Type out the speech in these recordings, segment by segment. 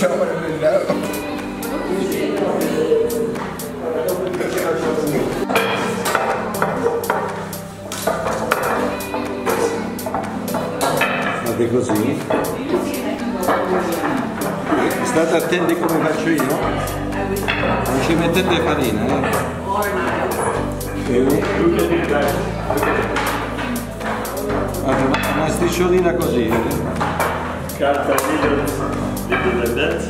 Tell her to know. Fate così. State attenti come faccio io. Non ci mettete farina, Una strisciolina così. Carta d'indipendenza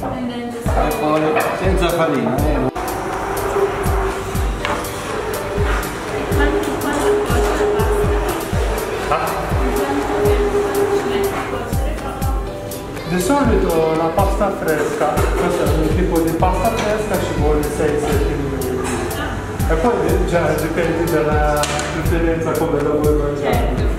e poi senza farina, Di solito la pasta fresca, questo è un tipo di pasta fresca, ci vuole 6-7 minuti e poi già dipende dalla preferenza come lo vuoi mangiare.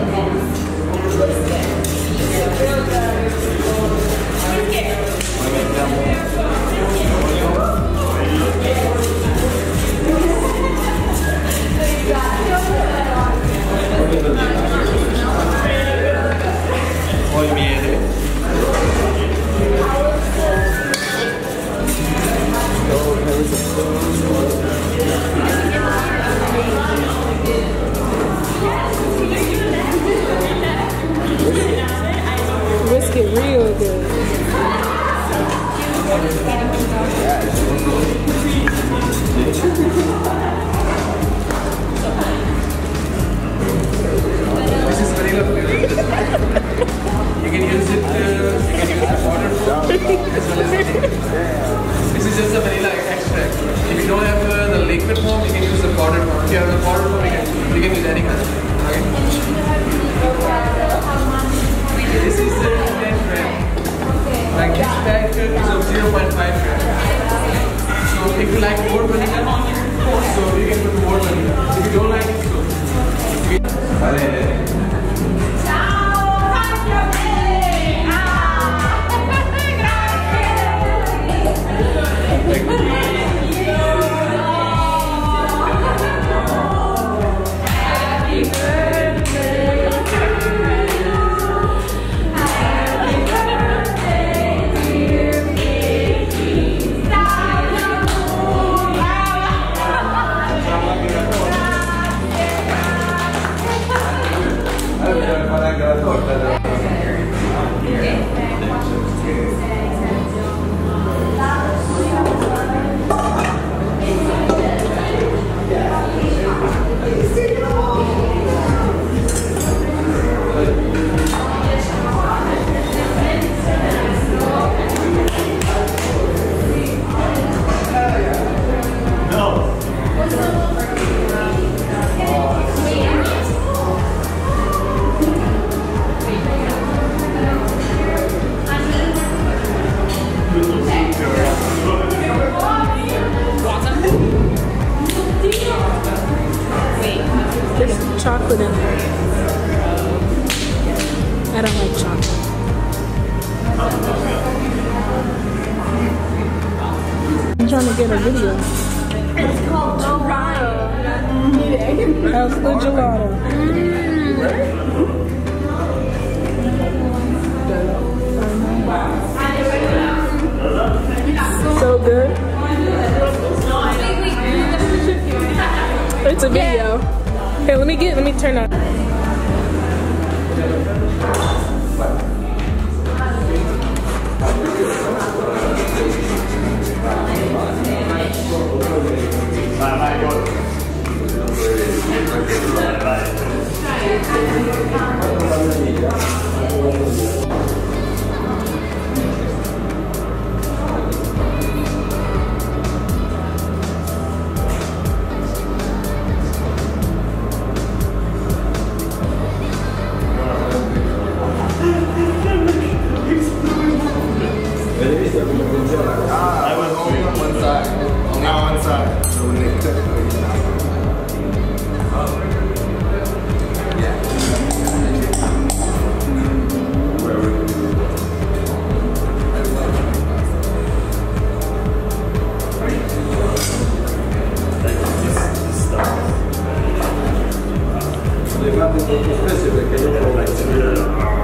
sono arrivati in professione perché io non ho mai sentito.